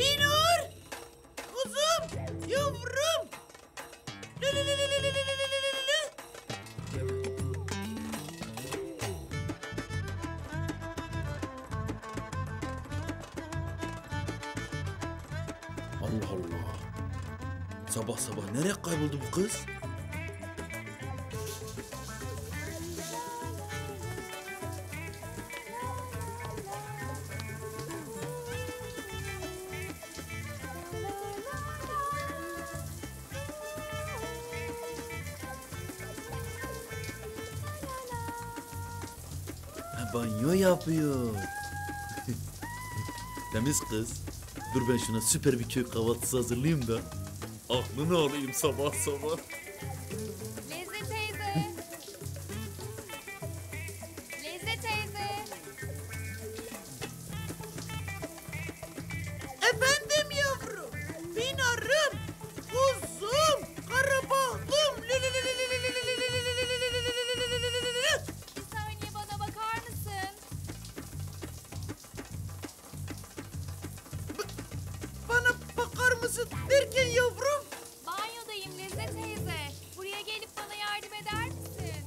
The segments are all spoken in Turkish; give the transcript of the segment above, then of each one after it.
Binur! Kuzum! Yavrum! Allah Allah! Sabah sabah nereye kayboldu bu kız? Banyo yapıyor. Temiz kız. Dur ben şuna süper bir köy kahvaltısı hazırlayayım da aklını alayım sabah sabah. Leze teyze. Leze teyze. Efendim yavrum. Pınar'ım. Kuzum. Karabahlım. Derken yavrum? Banyodayım Lezzet teyze. Buraya gelip bana yardım eder misin?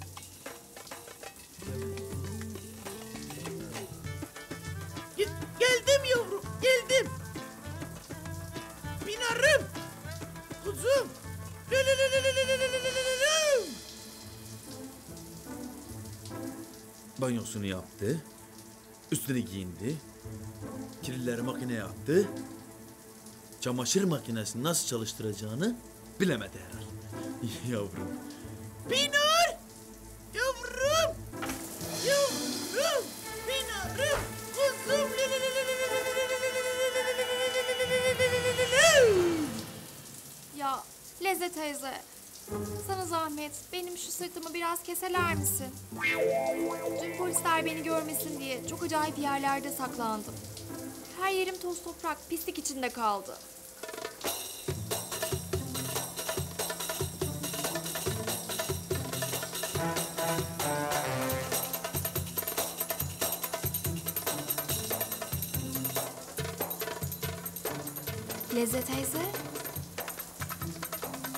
Geldim yavrum, geldim. Pınar'ım, kuzum. Banyosunu yaptı, üstünü giyindi, kirlileri makineye attı. Çamaşır makinesini nasıl çalıştıracağını bilemedi herhalde. Yavrum. Pınar! Yavrum! Yavrum! Pınar'ım! Kuzum! Ya Leze teyze, sana zahmet benim şu sırtımı biraz keseler misin? Dün polisler beni görmesin diye çok acayip yerlerde saklandım. Her yerim toz toprak, pislik içinde kaldı. Lezzet teyze,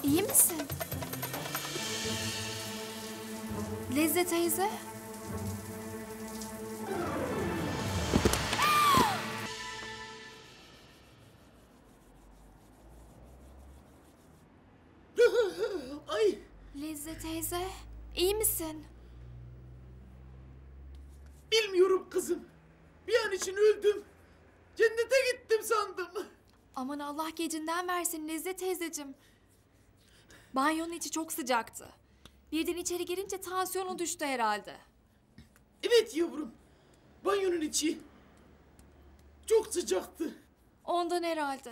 iyi misin? Lezzet teyze. Ay. Leze teyze, iyi misin? Bilmiyorum kızım. Bir an için öldüm. Cennete gittim sandım. Aman Allah gecinden versin Leze teyzeciğim. Banyonun içi çok sıcaktı. Birden içeri girince tansiyonu düştü herhalde. Evet yavrum. Banyonun içi çok sıcaktı. Ondan herhalde.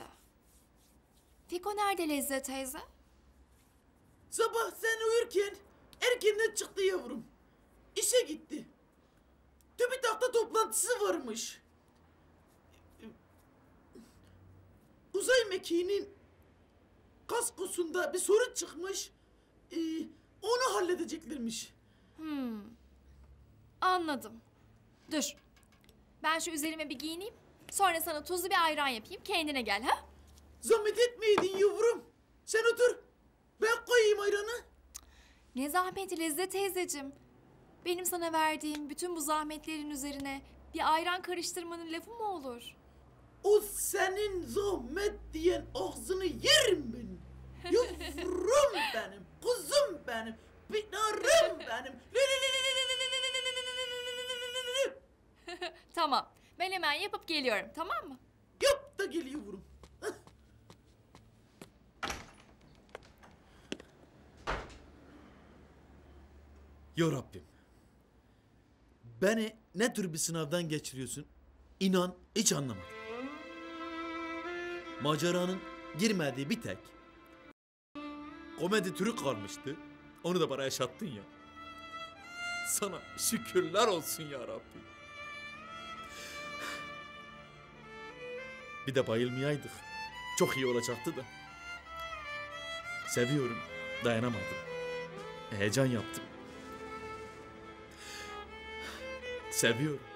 Fiko nerede Leze teyze? Sabah sen uyurken erkenden çıktı yavrum. İşe gitti. Tübitak'ta toplantısı varmış. Uzay mekiğinin kaskosunda bir sorun çıkmış. Onu halledeceklermiş. Anladım. Dur. Ben şu üzerime bir giyineyim. Sonra sana tuzlu bir ayran yapayım. Kendine gel ha? Zahmet etmeydin yavrum. Sen otur. Ben koyayım ayranı. Ne zahmeti Lezzet teyzeciğim. Benim sana verdiğim bütün bu zahmetlerin üzerine bir ayran karıştırmanın lafı mı olur? O senin zahmet diyen ağzını yerim benim. Yavrum benim, kuzum benim, Pınar'ım benim. Tamam, ben hemen yapıp geliyorum, tamam mı? Yap da geliyorum. Ya Rabbim, beni ne tür bir sınavdan geçiriyorsun, inan hiç anlamadım. Maceranın girmediği bir tek komedi türü kalmıştı, onu da bana yaşattın ya. Sana şükürler olsun ya Rabbim. Bir de bayılmayaydık, çok iyi olacaktı da. Seviyorum, dayanamadım, heyecan yaptım. Seviyorum.